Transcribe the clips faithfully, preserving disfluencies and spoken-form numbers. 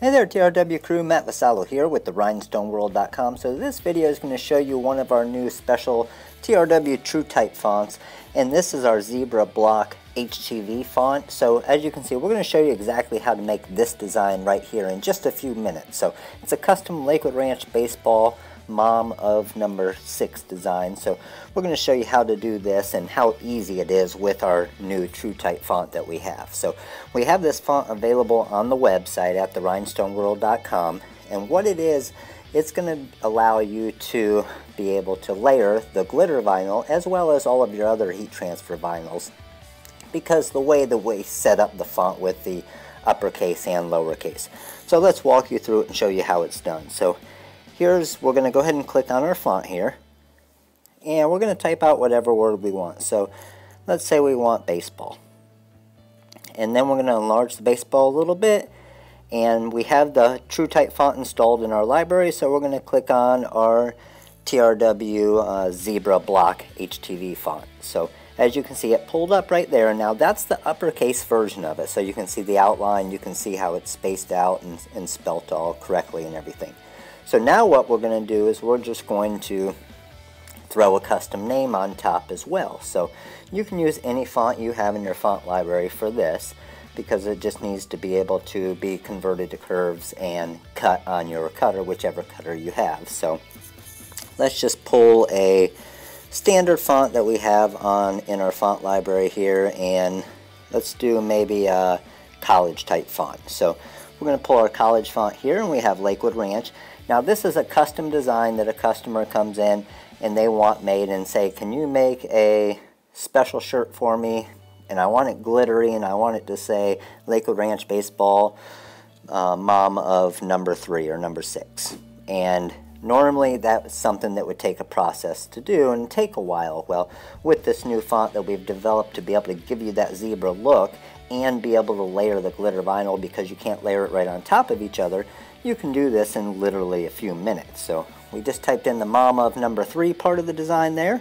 Hey there T R W crew, Matt Vassallo here with the rhinestone world dot com. So this video is going to show you one of our new special T R W TrueType fonts, and this is our Zebra Block H T V font. So as you can see, we're going to show you exactly how to make this design right here in just a few minutes. So it's a custom Lakewood Ranch baseball mom of number six design. So we're going to show you how to do this and how easy it is with our new TrueType font that we have. So we have this font available on the website at the rhinestone world dot com, and what it is, it's going to allow you to be able to layer the glitter vinyl as well as all of your other heat transfer vinyls, because the way that we set up the font with the uppercase and lowercase. So let's walk you through it and show you how it's done. So here's, we're going to go ahead and click on our font here, and we're going to type out whatever word we want. So let's say we want baseball, and then we're going to enlarge the baseball a little bit, and we have the TrueType font installed in our library, so we're going to click on our T R W uh, Zebra Block H T V font. So as you can see, it pulled up right there. Now that's the uppercase version of it, so you can see the outline, you can see how it's spaced out and, and spelt all correctly and everything. So now what we're going to do is we're just going to throw a custom name on top as well. So you can use any font you have in your font library for this, because it just needs to be able to be converted to curves and cut on your cutter, whichever cutter you have. So let's just pull a standard font that we have on in our font library here, and let's do maybe a college type font. So we're going to pull our college font here, and we have Lakewood Ranch. Now this is a custom design that a customer comes in and they want made and say, can you make a special shirt for me, and I want it glittery, and I want it to say Lakewood Ranch baseball uh, mom of number three or number six. And normally that's something that would take a process to do and take a while. Well, with this new font that we've developed to be able to give you that zebra look and be able to layer the glitter vinyl, because you can't layer it right on top of each other, you can do this in literally a few minutes. So we just typed in the mom of number three part of the design there.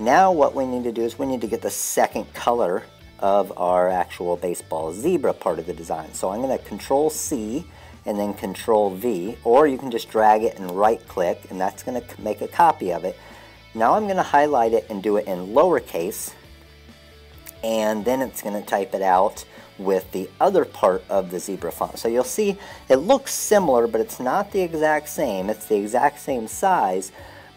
Now what we need to do is we need to get the second color of our actual baseball zebra part of the design. So I'm going to control C and then control V, or you can just drag it and right click, and that's going to make a copy of it. Now I'm going to highlight it and do it in lowercase, and then it's going to type it out with the other part of the zebra font. So you'll see it looks similar, but it's not the exact same. It's the exact same size,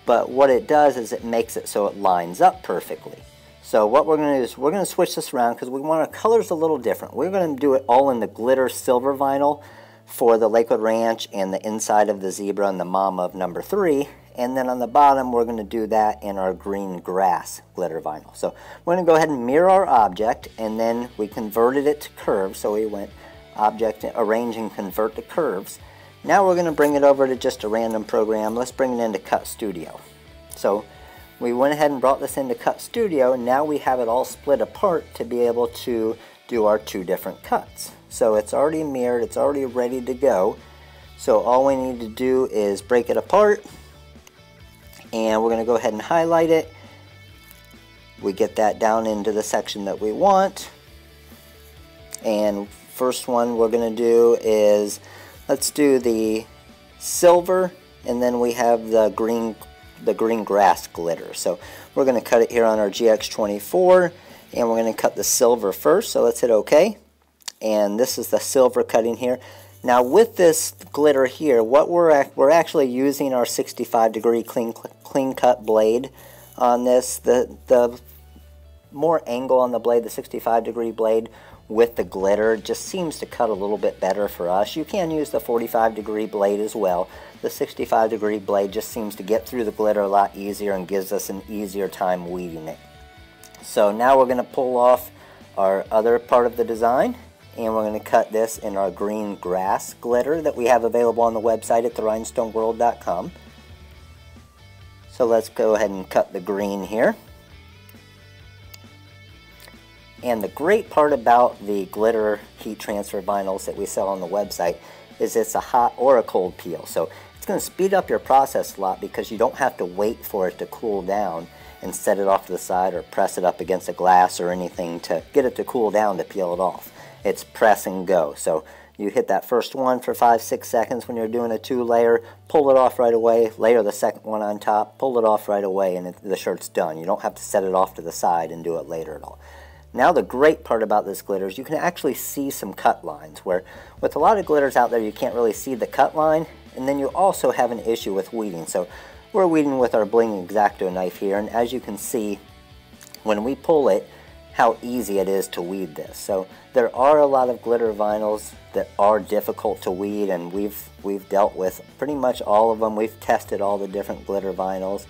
but what it does is it makes it so it lines up perfectly. So what we're going to do is we're going to switch this around, because we want our colors a little different. We're going to do it all in the glitter silver vinyl for the Lakewood Ranch and the inside of the zebra and the mom of number three. And then on the bottom, we're going to do that in our green grass glitter vinyl. So we're going to go ahead and mirror our object, and then we converted it to curves. So we went object, arrange, and convert to curves. Now we're going to bring it over to just a random program. Let's bring it into Cut Studio. So we went ahead and brought this into Cut Studio, and now we have it all split apart to be able to do our two different cuts. So it's already mirrored, it's already ready to go. So all we need to do is break it apart, and we're going to go ahead and highlight it. We get that down into the section that we want, and first one we're going to do is, let's do the silver, and then we have the green the green grass glitter. So we're going to cut it here on our G X twenty-four, and we're going to cut the silver first. So let's hit OK, and this is the silver cutting here. Now with this glitter here, what we're act we're actually using our sixty-five degree clean clean cut blade on this. The the more angle on the blade, the sixty-five degree blade with the glitter, just seems to cut a little bit better for us. You can use the forty-five degree blade as well. The sixty-five degree blade just seems to get through the glitter a lot easier and gives us an easier time weeding it. So now we're going to pull off our other part of the design, and we're going to cut this in our green grass glitter that we have available on the website at the rhinestone world dot com. So let's go ahead and cut the green here. And the great part about the glitter heat transfer vinyls that we sell on the website is it's a hot or a cold peel. So it's going to speed up your process a lot, because you don't have to wait for it to cool down and set it off to the side or press it up against a glass or anything to get it to cool down to peel it off. It's press and go. So You hit that first one for five, six seconds when you're doing a two layer, pull it off right away, layer the second one on top, pull it off right away, and it, the shirt's done. You don't have to set it off to the side and do it later at all. Now the great part about this glitter is you can actually see some cut lines, where with a lot of glitters out there you can't really see the cut line, and then you also have an issue with weeding. So we're weeding with our bling X-Acto knife here, and as you can see when we pull it, how easy it is to weed this. So there are a lot of glitter vinyls that are difficult to weed, and we've we've dealt with pretty much all of them. We've tested all the different glitter vinyls,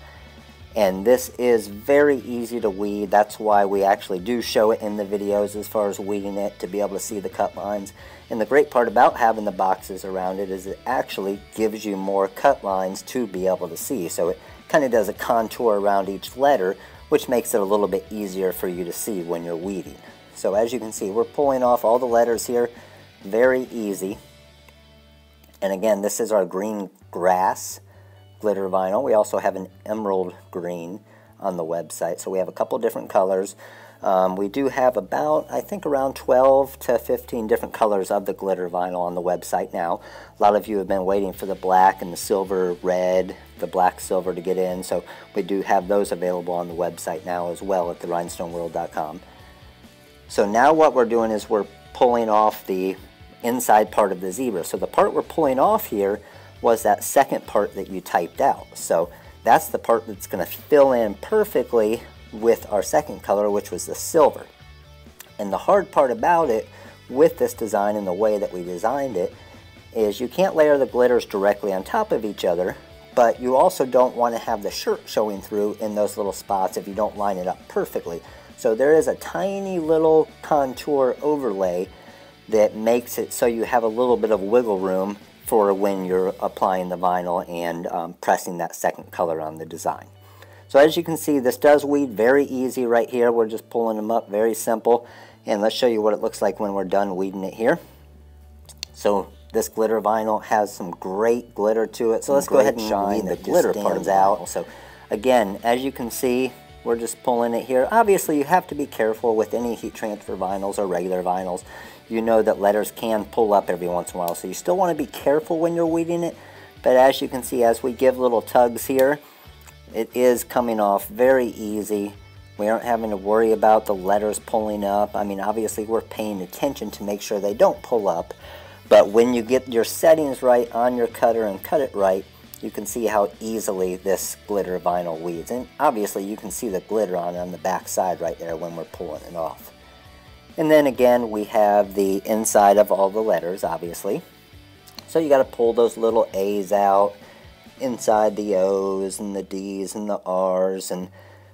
and this is very easy to weed. That's why we actually do show it in the videos as far as weeding it, to be able to see the cut lines. And the great part about having the boxes around it is it actually gives you more cut lines to be able to see. So it kind of does a contour around each letter, which makes it a little bit easier for you to see when you're weeding. So as you can see, we're pulling off all the letters here, very easy. And again, this is our green grass glitter vinyl. We also have an emerald green on the website, so we have a couple different colors. Um, we do have about, I think, around twelve to fifteen different colors of the glitter vinyl on the website now. A lot of you have been waiting for the black and the silver red, the black silver to get in, so we do have those available on the website now as well at the rhinestone world dot com. So now what we're doing is we're pulling off the inside part of the zebra. So the part we're pulling off here was that second part that you typed out. So that's the part that's going to fill in perfectly with our second color, which was the silver. And the hard part about it with this design and the way that we designed it is you can't layer the glitters directly on top of each other, but you also don't want to have the shirt showing through in those little spots if you don't line it up perfectly. So there is a tiny little contour overlay that makes it so you have a little bit of wiggle room for when you're applying the vinyl and um, pressing that second color on the design. So as you can see, this does weed very easy right here. We're just pulling them up, very simple. And let's show you what it looks like when we're done weeding it here. So this glitter vinyl has some great glitter to it. So let's go ahead and shine the glitter part out. So again, as you can see, we're just pulling it here. Obviously, you have to be careful with any heat transfer vinyls or regular vinyls. You know that letters can pull up every once in a while, so you still want to be careful when you're weeding it. But as you can see, as we give little tugs here, it is coming off very easy. We aren't having to worry about the letters pulling up. I mean, obviously we're paying attention to make sure they don't pull up, but when you get your settings right on your cutter and cut it right, you can see how easily this glitter vinyl weeds. And obviously you can see the glitter on, on the back side right there when we're pulling it off. And then again, we have the inside of all the letters, obviously. So you got to pull those little A's out, inside the O's and the D's and the R's, and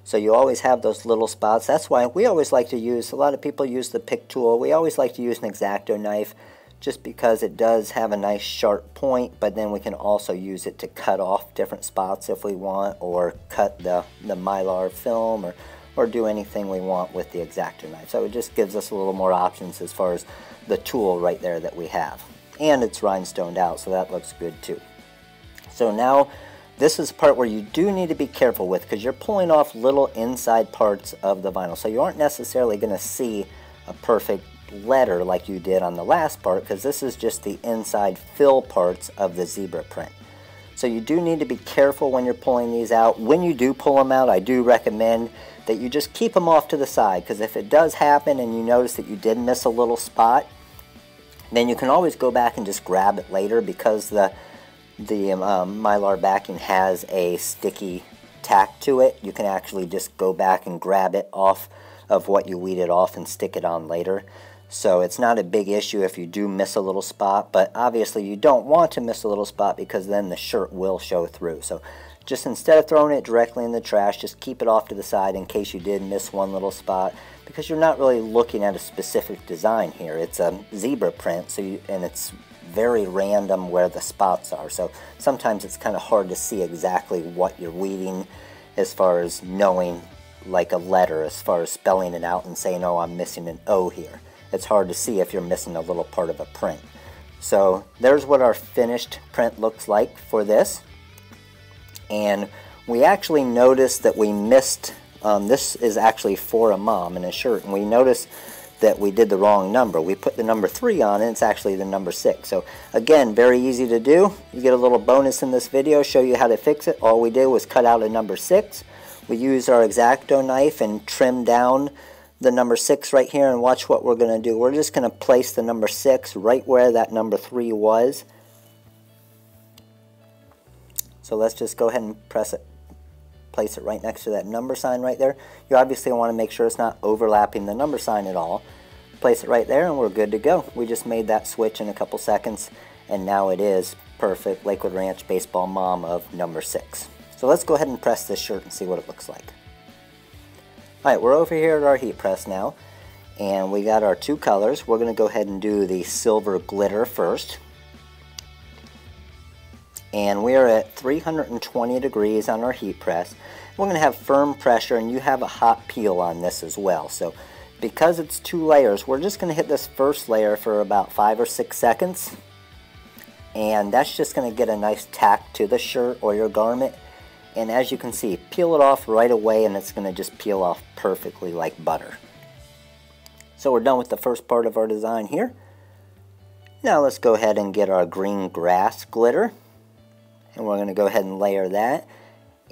so you always have those little spots. That's why we always like to use, a lot of people use the pick tool, we always like to use an X-Acto knife just because it does have a nice sharp point, but then we can also use it to cut off different spots if we want, or cut the, the Mylar film, or, or do anything we want with the X-Acto knife. So it just gives us a little more options as far as the tool right there that we have. And it's rhinestoned out, so that looks good too. So now this is the part where you do need to be careful with, because you're pulling off little inside parts of the vinyl. So you aren't necessarily going to see a perfect letter like you did on the last part, because this is just the inside fill parts of the zebra print. So you do need to be careful when you're pulling these out. When you do pull them out, I do recommend that you just keep them off to the side, because if it does happen and you notice that you did miss a little spot, then you can always go back and just grab it later, because the The um, Mylar backing has a sticky tack to it. You can actually just go back and grab it off of what you weeded off and stick it on later. So it's not a big issue if you do miss a little spot, but obviously you don't want to miss a little spot, because then the shirt will show through. So just instead of throwing it directly in the trash, just keep it off to the side in case you did miss one little spot, because you're not really looking at a specific design here. It's a zebra print, so you, and it's very random where the spots are, so sometimes it's kind of hard to see exactly what you're weeding as far as knowing, like a letter, as far as spelling it out and saying, oh, I'm missing an O here. It's hard to see if you're missing a little part of a print. So there's what our finished print looks like for this. And we actually noticed that we missed, um, this is actually for a mom in a shirt, and we noticed that we did the wrong number. We put the number three on and it's actually the number six. So again, very easy to do. You get a little bonus in this video, show you how to fix it. All we did was cut out a number six. We used our X-Acto knife and trimmed down the number six right here, and watch what we're going to do. We're just going to place the number six right where that number three was. So let's just go ahead and press it. Place it right next to that number sign right there. You obviously want to make sure it's not overlapping the number sign at all. Place it right there and we're good to go. We just made that switch in a couple seconds and now it is perfect Lakewood Ranch baseball mom of number six. So let's go ahead and press this shirt and see what it looks like. Alright, we're over here at our heat press now and we got our two colors. We're going to go ahead and do the silver glitter first. And we are at three hundred twenty degrees on our heat press. We're going to have firm pressure, and you have a hot peel on this as well. So because it's two layers, we're just going to hit this first layer for about five or six seconds. And that's just going to get a nice tack to the shirt or your garment. And as you can see, peel it off right away and it's going to just peel off perfectly like butter. So we're done with the first part of our design here. Now let's go ahead and get our green grass glitter. And we're going to go ahead and layer that.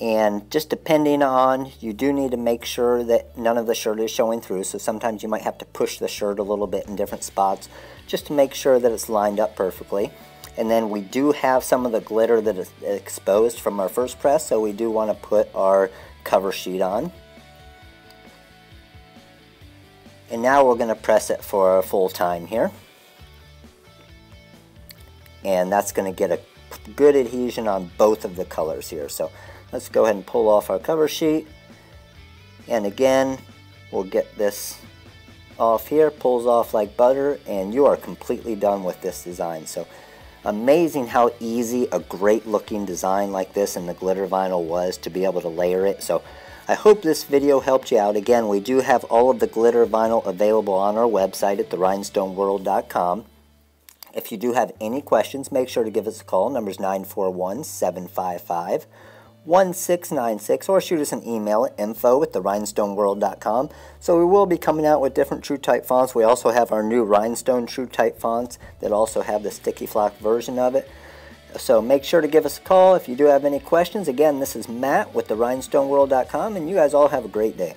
And just depending on, you do need to make sure that none of the shirt is showing through. So sometimes you might have to push the shirt a little bit in different spots just to make sure that it's lined up perfectly. And then we do have some of the glitter that is exposed from our first press, so we do want to put our cover sheet on. And now we're going to press it for a full time here. And that's going to get a good adhesion on both of the colors here. So let's go ahead and pull off our cover sheet, and again we'll get this off here, pulls off like butter, and you are completely done with this design. So amazing how easy a great looking design like this in the glitter vinyl was to be able to layer it. So I hope this video helped you out. Again, we do have all of the glitter vinyl available on our website at the rhinestone world dot com. If you do have any questions, make sure to give us a call. Number's nine four one, seven five five, one six nine six, or shoot us an email at info at the rhinestone world dot com. So we will be coming out with different TrueType fonts. We also have our new Rhinestone TrueType fonts that also have the sticky flock version of it. So make sure to give us a call if you do have any questions. Again, this is Matt with the rhinestone world dot com, and you guys all have a great day.